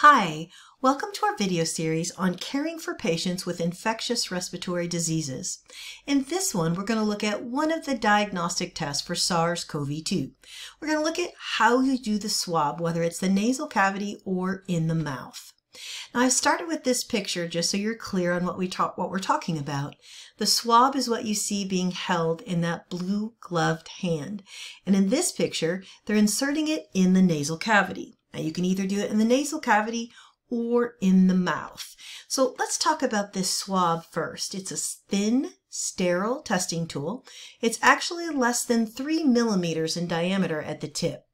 Hi, welcome to our video series on caring for patients with infectious respiratory diseases. In this one, we're going to look at one of the diagnostic tests for SARS-CoV-2. We're going to look at how you do the swab, whether it's the nasal cavity or in the mouth. Now, I've started with this picture just so you're clear on what we're talking about. The swab is what you see being held in that blue gloved hand. And in this picture, they're inserting it in the nasal cavity. Now, you can either do it in the nasal cavity or in the mouth. So let's talk about this swab first. It's a thin, sterile testing tool. It's actually less than 3 millimeters in diameter at the tip.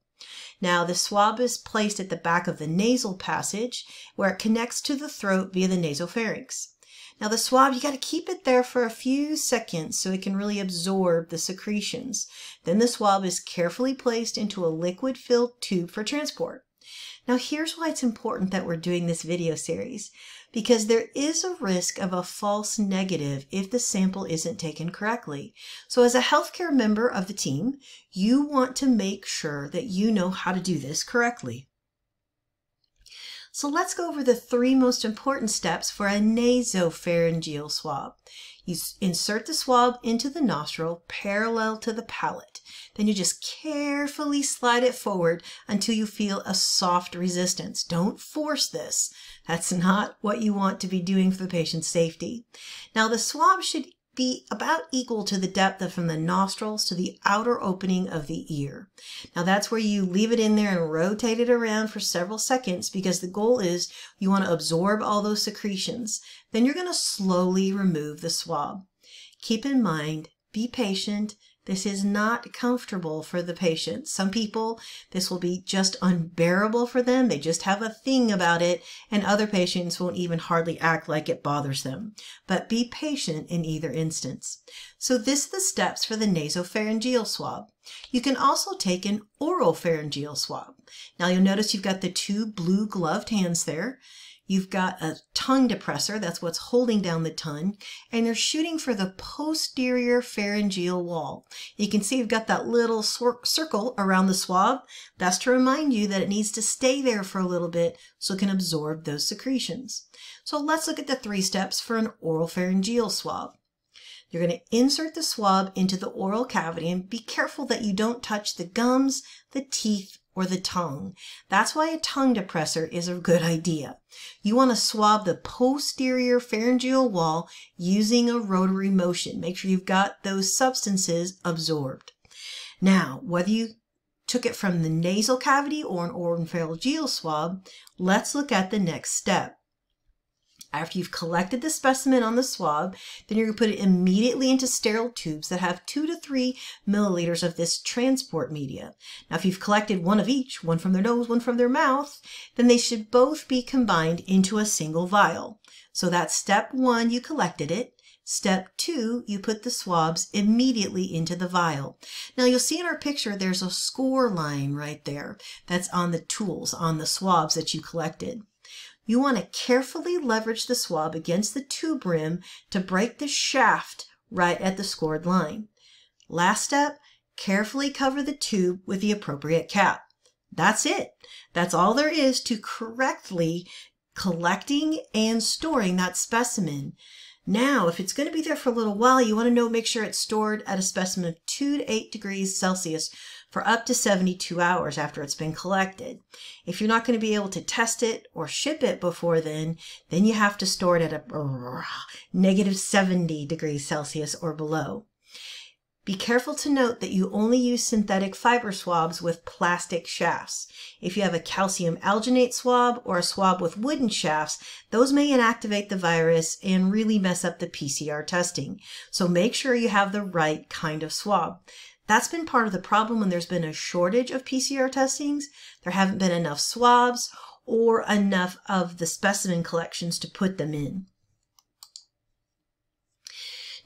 Now, the swab is placed at the back of the nasal passage where it connects to the throat via the nasopharynx. Now, the swab, you got to keep it there for a few seconds so it can really absorb the secretions. Then the swab is carefully placed into a liquid-filled tube for transport. Now, here's why it's important that we're doing this video series, because there is a risk of a false negative if the sample isn't taken correctly. So as a healthcare member of the team, you want to make sure that you know how to do this correctly. So let's go over the 3 most important steps for a nasopharyngeal swab. You insert the swab into the nostril parallel to the palate. Then you just carefully slide it forward until you feel a soft resistance. Don't force this. That's not what you want to be doing for the patient's safety. Now, the swab should be about equal to the depth from the nostrils to the outer opening of the ear. Now, that's where you leave it in there and rotate it around for several seconds, because the goal is you want to absorb all those secretions. Then you're going to slowly remove the swab. Keep in mind, be patient. This is not comfortable for the patient. Some people, this will be just unbearable for them. They just have a thing about it, and other patients won't even hardly act like it bothers them. But be patient in either instance. So this is the steps for the nasopharyngeal swab. You can also take an oropharyngeal swab. Now, you'll notice you've got the 2 blue gloved hands there. You've got a tongue depressor, that's what's holding down the tongue, and you're shooting for the posterior pharyngeal wall. You can see you've got that little circle around the swab. That's to remind you that it needs to stay there for a little bit so it can absorb those secretions. So let's look at the 3 steps for an oropharyngeal swab. You're going to insert the swab into the oral cavity, and be careful that you don't touch the gums, the teeth, or the tongue. That's why a tongue depressor is a good idea. You want to swab the posterior pharyngeal wall using a rotary motion. Make sure you've got those substances absorbed. Now, whether you took it from the nasal cavity or an oropharyngeal swab, let's look at the next step. After you've collected the specimen on the swab, then you're going to put it immediately into sterile tubes that have 2 to 3 milliliters of this transport media. Now, if you've collected one of each, one from their nose, one from their mouth, then they should both be combined into a single vial. So that's step 1, you collected it. Step 2, you put the swabs immediately into the vial. Now, you'll see in our picture, there's a score line right there. That's on the tools, on the swabs that you collected. You want to carefully leverage the swab against the tube rim to break the shaft right at the scored line. Last step, carefully cover the tube with the appropriate cap. That's it. That's all there is to correctly collecting and storing that specimen. Now, if it's going to be there for a little while, you want to make sure it's stored at a specimen of 2 to 8 degrees Celsius for up to 72 hours after it's been collected. If you're not going to be able to test it or ship it before then you have to store it at a negative 70 degrees Celsius or below. Be careful to note that you only use synthetic fiber swabs with plastic shafts. If you have a calcium alginate swab or a swab with wooden shafts, those may inactivate the virus and really mess up the PCR testing. So make sure you have the right kind of swab. That's been part of the problem when there's been a shortage of PCR testings. There haven't been enough swabs or enough of the specimen collections to put them in.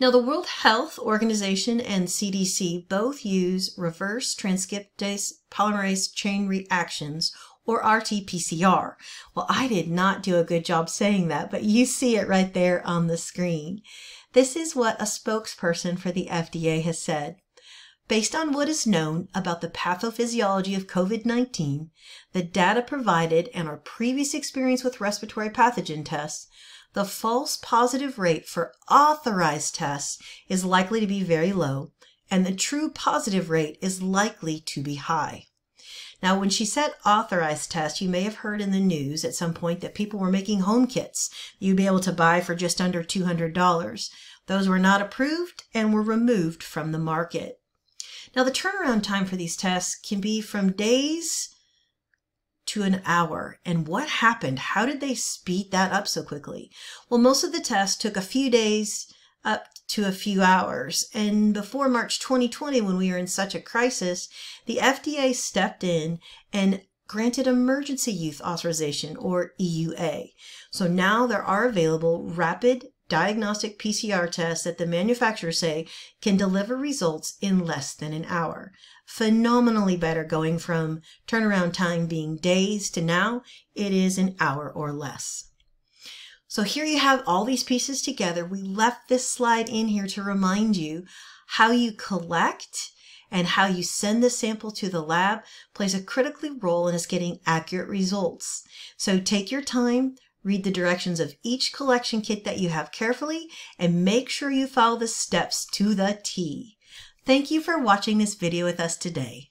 Now, the World Health Organization and CDC both use reverse transcriptase polymerase chain reactions, or RT-PCR. Well, I did not do a good job saying that, but you see it right there on the screen. This is what a spokesperson for the FDA has said. Based on what is known about the pathophysiology of COVID-19, the data provided, and our previous experience with respiratory pathogen tests, the false positive rate for authorized tests is likely to be very low, and the true positive rate is likely to be high. Now, when she said authorized tests, you may have heard in the news at some point that people were making home kits you'd be able to buy for just under $200. Those were not approved and were removed from the market. Now, the turnaround time for these tests can be from days to an hour. And what happened? How did they speed that up so quickly? Well, most of the tests took a few days up to a few hours. And before March 2020, when we were in such a crisis, the FDA stepped in and granted emergency use authorization, or EUA. So now there are available rapid diagnostic PCR tests that the manufacturers say can deliver results in less than an hour. Phenomenally better, going from turnaround time being days to now it is an hour or less. So here you have all these pieces together. We left this slide in here to remind you how you collect and how you send the sample to the lab plays a critical role in us getting accurate results. So take your time, read the directions of each collection kit that you have carefully, and make sure you follow the steps to the T. Thank you for watching this video with us today.